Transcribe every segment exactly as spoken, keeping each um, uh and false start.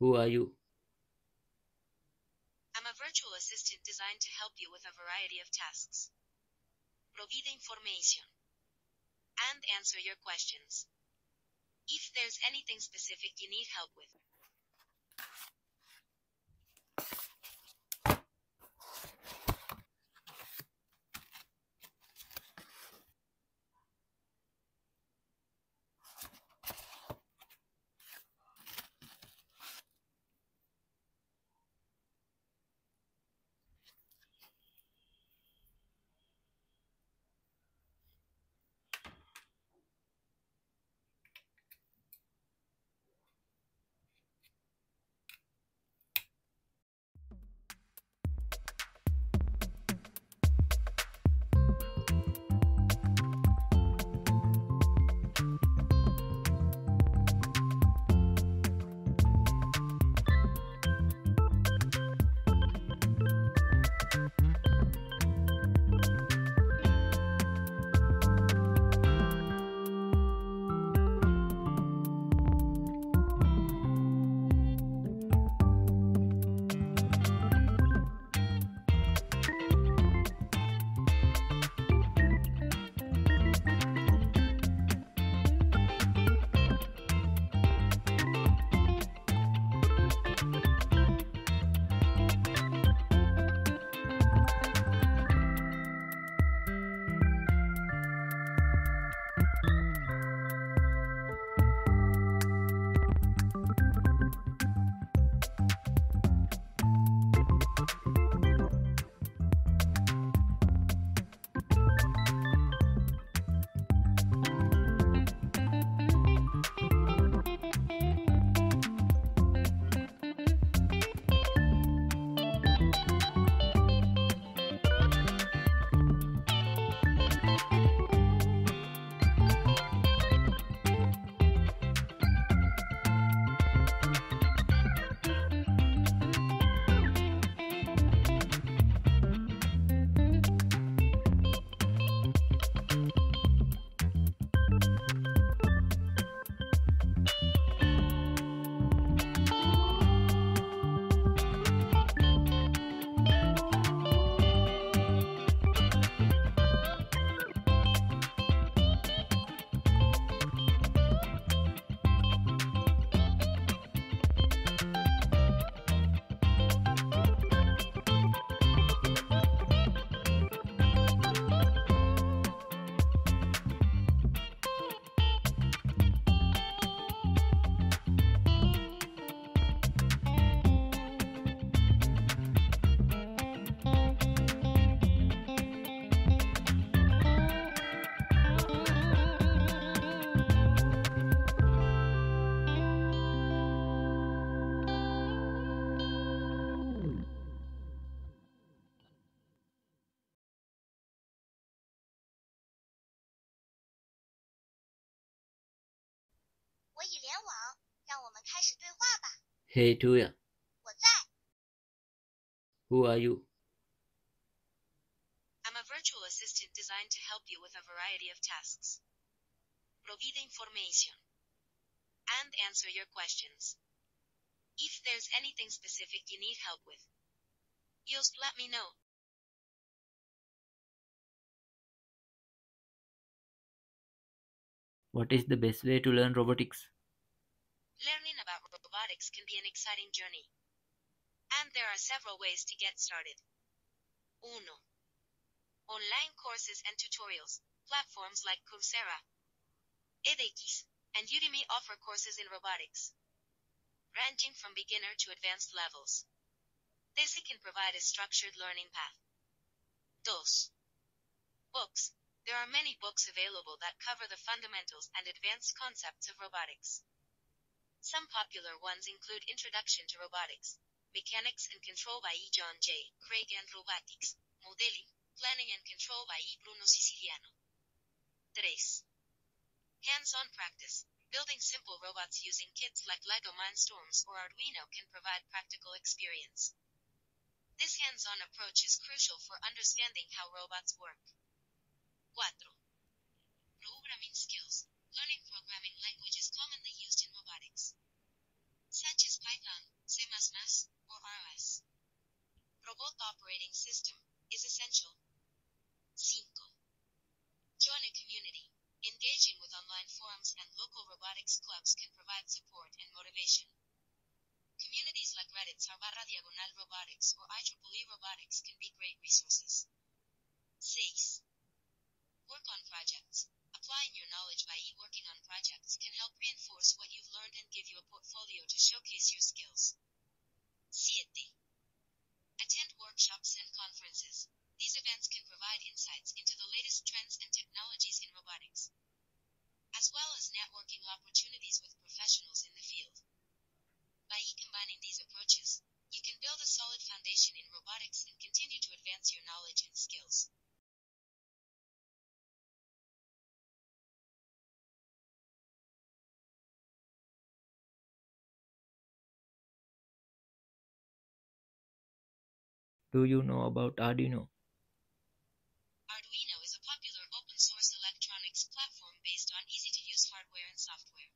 Who are you? I'm a virtual assistant designed to help you with a variety of tasks, provide information, and answer your questions. If there's anything specific you need help with. Hey Tuya. Who are you? I'm a virtual assistant designed to help you with a variety of tasks, provide information, and answer your questions. If there's anything specific you need help with, just let me know. What is the best way to learn robotics? Learning about robotics can be an exciting journey, and there are several ways to get started. Uno. Online courses and tutorials. Platforms like Coursera, edX, and Udemy offer courses in robotics, ranging from beginner to advanced levels. This can provide a structured learning path. Dos. Books. There are many books available that cover the fundamentals and advanced concepts of robotics. Some popular ones include Introduction to Robotics, Mechanics and Control by E. John J. Craig and Robotics, Modeling, Planning and Control by E. Bruno Siciliano. Tres. Hands-on practice. Building simple robots using kits like LEGO Mindstorms or Arduino can provide practical experience. This hands-on approach is crucial for understanding how robots work. Four. Programming skills. Learning programming languages commonly used in robotics, such as Python, robot operating system is essential. five. Join a community. Engaging with online forums and local robotics clubs can provide support and motivation. Communities like Reddit's Barra Diagonal Robotics or I triple E Robotics can be great resources. six. Work on projects. Applying your knowledge by e-working on projects can help reinforce what you've learned and give you a portfolio to showcase your skills. seven. Attend workshops and conferences. These events can provide insights into the latest trends and technologies in robotics, as well as networking opportunities with professionals in the field. By combining these approaches, you can build a solid foundation in robotics and continue to advance your knowledge and skills. Do you know about Arduino? Arduino is a popular open-source electronics platform based on easy-to-use hardware and software.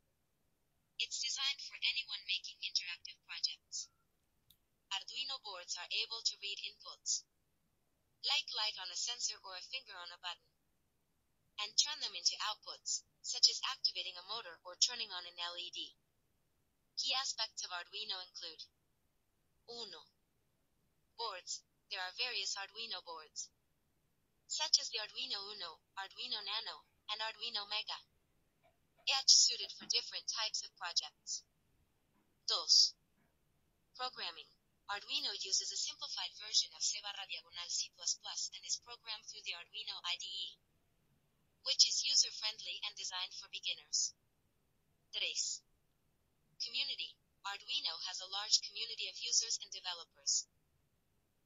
It's designed for anyone making interactive projects. Arduino boards are able to read inputs, like light on a sensor or a finger on a button, and turn them into outputs, such as activating a motor or turning on an L E D. Key aspects of Arduino include Uno. Boards. There are various Arduino boards, such as the Arduino Uno, Arduino Nano, and Arduino Mega, each suited for different types of projects. Dos. Programming. Arduino uses a simplified version of C plus plus and is programmed through the Arduino I D E, which is user-friendly and designed for beginners. Tres. Community. Arduino has a large community of users and developers,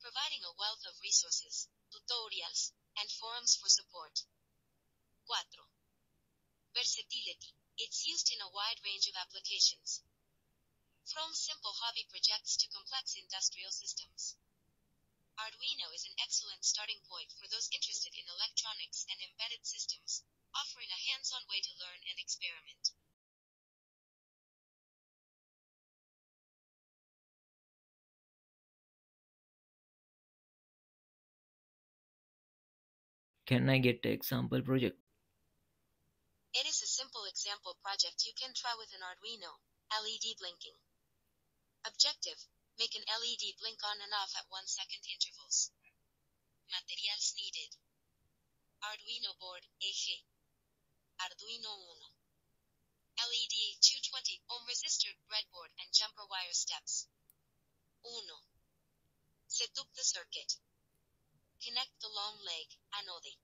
providing a wealth of resources, tutorials, and forums for support. Four. Versatility. It's used in a wide range of applications, from simple hobby projects to complex industrial systems. Arduino is an excellent starting point for those interested in electronics and embedded systems, offering a hands-on way to learn and experiment. Can I get an example project? It is a simple example project you can try with an Arduino. L E D blinking. Objective: make an L E D blink on and off at one second intervals. Materials needed: Arduino board, E G, Arduino Uno, L E D two hundred twenty ohm resistor, breadboard, and jumper wire steps. one. Set up the circuit. Connect the long leg, anode,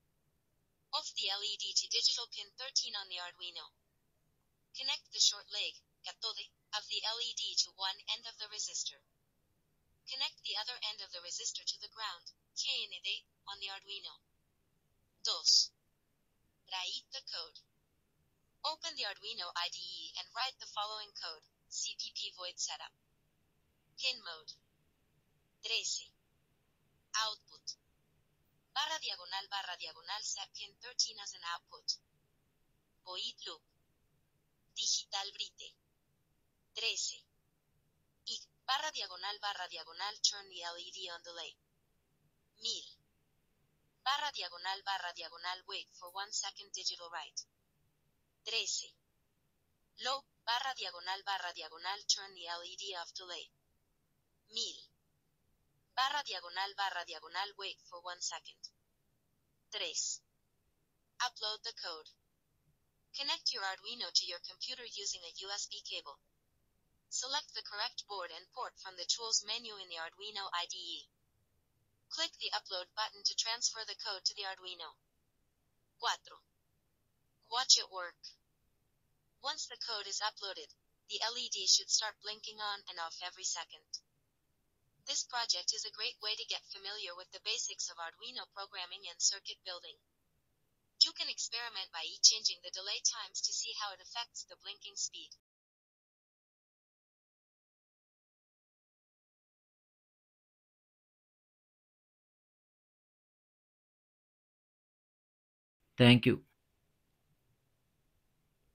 of the L E D to digital pin thirteen on the Arduino. Connect the short leg, cathode, of the L E D to one end of the resistor. Connect the other end of the resistor to the ground, K N D, on the Arduino. two. Write the code. Open the Arduino I D E and write the following code: C P P void setup. Pin mode. thirteen. Output. Barra diagonal barra diagonal set pin thirteen as an output. Void loop. Digital brite. thirteen. I. Barra diagonal barra diagonal turn the L E D on delay. one thousand. Barra diagonal barra diagonal wait for one second digital write. thirteen. Low. Barra diagonal barra diagonal turn the L E D off delay. one thousand. Barra diagonal barra diagonal wait for one second. three. Upload the code. Connect your Arduino to your computer using a U S B cable. Select the correct board and port from the Tools menu in the Arduino I D E. Click the Upload button to transfer the code to the Arduino. four. Watch it work. Once the code is uploaded, the L E D should start blinking on and off every second. This project is a great way to get familiar with the basics of Arduino programming and circuit building. You can experiment by changing the delay times to see how it affects the blinking speed. Thank you.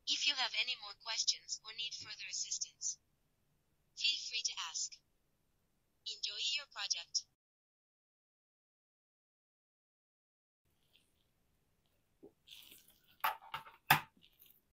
If you have any more questions or need further assistance, feel free to ask. Enjoy your project.